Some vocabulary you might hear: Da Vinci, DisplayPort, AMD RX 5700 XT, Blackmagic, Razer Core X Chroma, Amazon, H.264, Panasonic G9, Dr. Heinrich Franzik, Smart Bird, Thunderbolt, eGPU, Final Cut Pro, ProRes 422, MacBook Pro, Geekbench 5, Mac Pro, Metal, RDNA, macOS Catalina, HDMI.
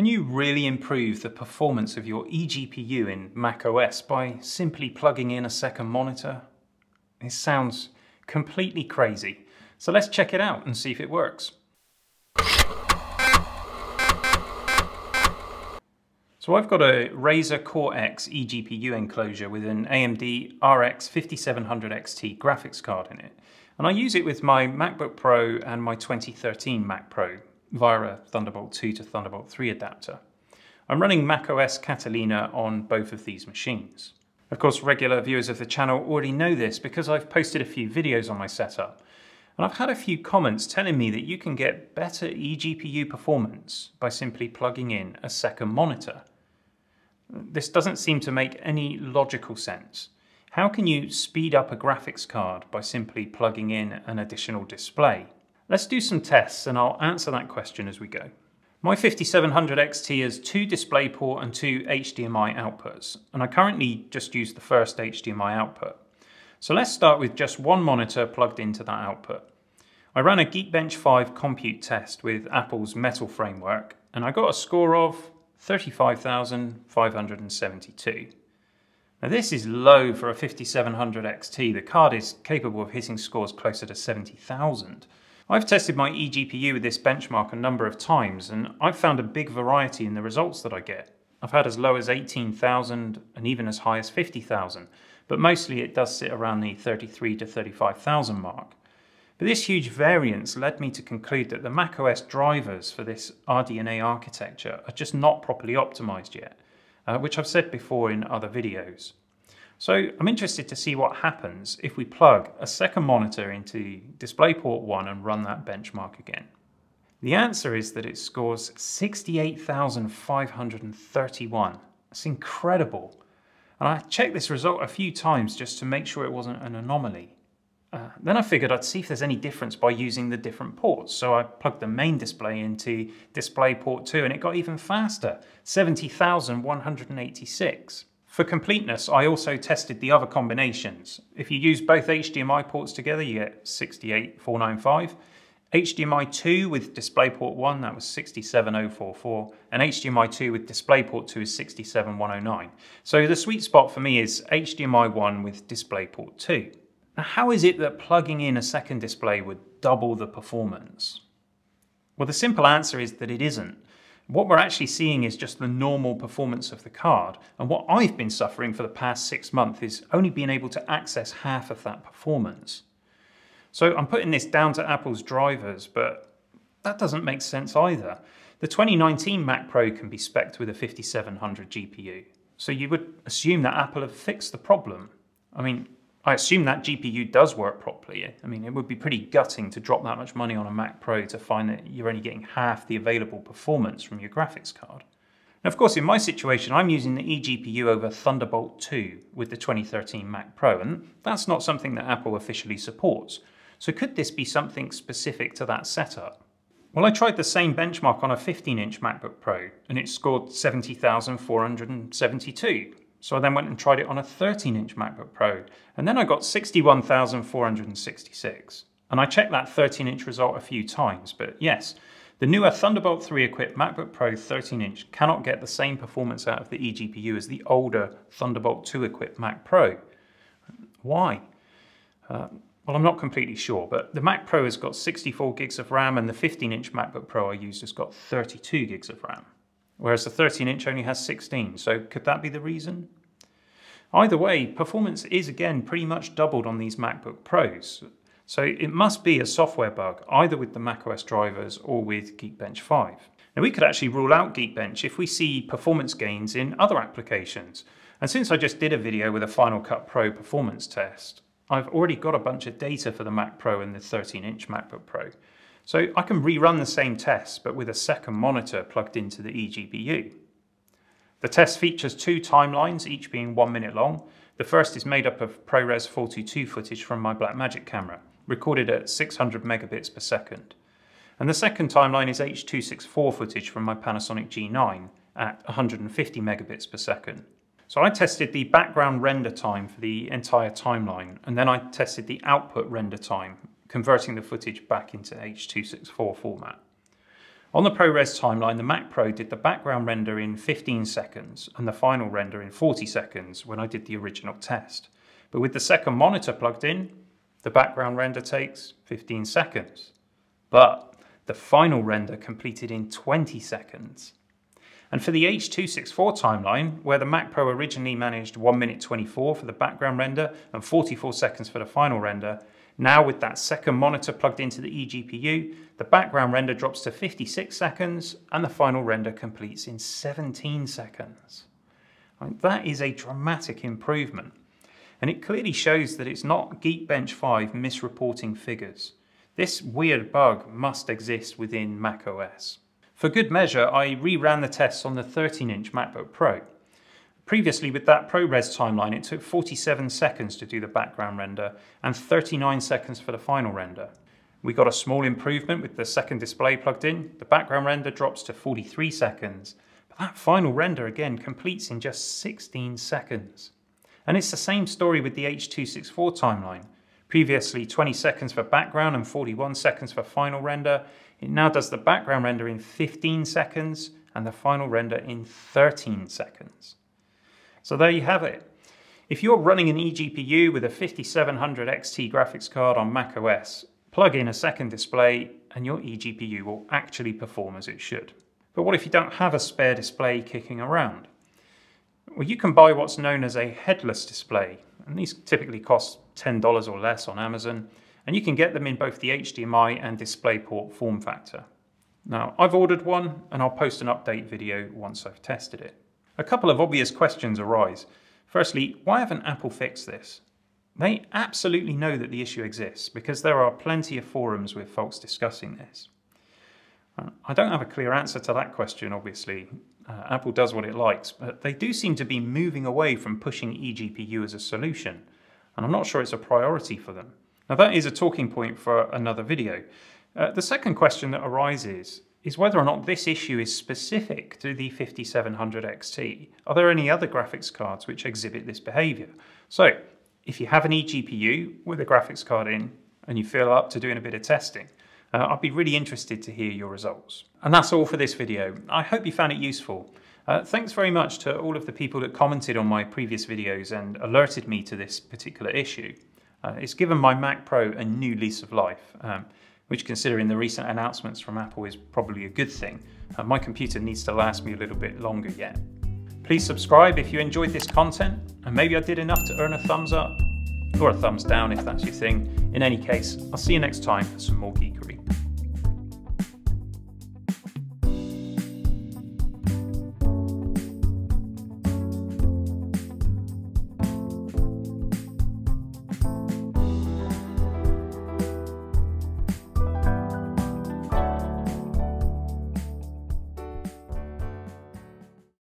Can you really improve the performance of your eGPU in macOS by simply plugging in a second monitor? This sounds completely crazy, so let's check it out and see if it works. So I've got a Razer Core X eGPU enclosure with an AMD RX 5700 XT graphics card in it, and I use it with my MacBook Pro and my 2013 Mac Pro via a Thunderbolt 2 to Thunderbolt 3 adapter. I'm running macOS Catalina on both of these machines. Of course, regular viewers of the channel already know this because I've posted a few videos on my setup, and I've had a few comments telling me that you can get better eGPU performance by simply plugging in a second monitor. This doesn't seem to make any logical sense. How can you speed up a graphics card by simply plugging in an additional display? Let's do some tests and I'll answer that question as we go. My 5700 XT has two DisplayPort and two HDMI outputs, and I currently just use the first HDMI output. So let's start with just one monitor plugged into that output. I ran a Geekbench 5 compute test with Apple's Metal framework, and I got a score of 35,572. Now this is low for a 5700 XT. The card is capable of hitting scores closer to 70,000. I've tested my eGPU with this benchmark a number of times, and I've found a big variety in the results that I get. I've had as low as 18,000 and even as high as 50,000, but mostly it does sit around the 33,000 to 35,000 mark. But this huge variance led me to conclude that the macOS drivers for this RDNA architecture are just not properly optimized yet, which I've said before in other videos. So I'm interested to see what happens if we plug a second monitor into DisplayPort 1 and run that benchmark again. The answer is that it scores 68,531. That's incredible. And I checked this result a few times just to make sure it wasn't an anomaly. Then I figured I'd see if there's any difference by using the different ports. So I plugged the main display into DisplayPort 2 and it got even faster, 70,186. For completeness, I also tested the other combinations. If you use both HDMI ports together, you get 68,495. HDMI 2 with DisplayPort 1, that was 67,044. And HDMI 2 with DisplayPort 2 is 67,109. So the sweet spot for me is HDMI 1 with DisplayPort 2. Now, how is it that plugging in a second display would double the performance? Well, the simple answer is that it isn't. What we're actually seeing is just the normal performance of the card, and what I've been suffering for the past 6 months is only being able to access half of that performance. So I'm putting this down to Apple's drivers, but that doesn't make sense either. The 2019 Mac Pro can be specced with a 5700 GPU, so you would assume that Apple have fixed the problem. I mean, I assume that GPU does work properly. I mean, it would be pretty gutting to drop that much money on a Mac Pro to find that you're only getting half the available performance from your graphics card. Now, of course, in my situation, I'm using the eGPU over Thunderbolt 2 with the 2013 Mac Pro, and that's not something that Apple officially supports. So could this be something specific to that setup? Well, I tried the same benchmark on a 15-inch MacBook Pro, and it scored 70,472. So I then went and tried it on a 13-inch MacBook Pro, and then I got 61,466. And I checked that 13-inch result a few times, but yes, the newer Thunderbolt 3 equipped MacBook Pro 13-inch cannot get the same performance out of the eGPU as the older Thunderbolt 2 equipped Mac Pro. Why? Well, I'm not completely sure, but the Mac Pro has got 64 gigs of RAM and the 15-inch MacBook Pro I used has got 32 gigs of RAM, whereas the 13-inch only has 16, so could that be the reason? Either way, performance is again pretty much doubled on these MacBook Pros, so it must be a software bug, either with the macOS drivers or with Geekbench 5. Now we could actually rule out Geekbench if we see performance gains in other applications, and since I just did a video with a Final Cut Pro performance test, I've already got a bunch of data for the Mac Pro and the 13-inch MacBook Pro. So I can rerun the same test, but with a second monitor plugged into the eGPU. The test features two timelines, each being 1 minute long. The first is made up of ProRes 422 footage from my Blackmagic camera, recorded at 600 megabits per second. And the second timeline is H.264 footage from my Panasonic G9 at 150 megabits per second. So I tested the background render time for the entire timeline, and then I tested the output render time, converting the footage back into H.264 format. On the ProRes timeline, the Mac Pro did the background render in 15 seconds and the final render in 40 seconds when I did the original test. But with the second monitor plugged in, the background render takes 15 seconds. But the final render completed in 20 seconds. And for the H.264 timeline, where the Mac Pro originally managed 1 minute 24 for the background render and 44 seconds for the final render, now with that second monitor plugged into the eGPU, the background render drops to 56 seconds and the final render completes in 17 seconds. I mean, that is a dramatic improvement. And it clearly shows that it's not Geekbench 5 misreporting figures. This weird bug must exist within macOS. For good measure, I re-ran the tests on the 13-inch MacBook Pro. Previously, with that ProRes timeline, it took 47 seconds to do the background render and 39 seconds for the final render. We got a small improvement with the second display plugged in. The background render drops to 43 seconds, but that final render again completes in just 16 seconds. And it's the same story with the H.264 timeline. Previously 20 seconds for background and 41 seconds for final render. It now does the background render in 15 seconds and the final render in 13 seconds. So there you have it. If you're running an eGPU with a 5700 XT graphics card on macOS, plug in a second display and your eGPU will actually perform as it should. But what if you don't have a spare display kicking around? Well, you can buy what's known as a headless display, and these typically cost $10 or less on Amazon, and you can get them in both the HDMI and DisplayPort form factor. Now, I've ordered one, and I'll post an update video once I've tested it. A couple of obvious questions arise. Firstly, why haven't Apple fixed this? They absolutely know that the issue exists, because there are plenty of forums with folks discussing this. I don't have a clear answer to that question, obviously. Apple does what it likes, but they do seem to be moving away from pushing eGPU as a solution, and I'm not sure it's a priority for them. Now that is a talking point for another video. The second question that arises is whether or not this issue is specific to the 5700 XT. Are there any other graphics cards which exhibit this behavior? So, if you have an eGPU with a graphics card in, and you feel up to doing a bit of testing, I'd be really interested to hear your results. And that's all for this video. I hope you found it useful. Thanks very much to all of the people that commented on my previous videos and alerted me to this particular issue. It's given my Mac Pro a new lease of life, which considering the recent announcements from Apple is probably a good thing. My computer needs to last me a little bit longer yet. Please subscribe if you enjoyed this content, and maybe I did enough to earn a thumbs up, or a thumbs down if that's your thing. In any case, I'll see you next time for some more geekery.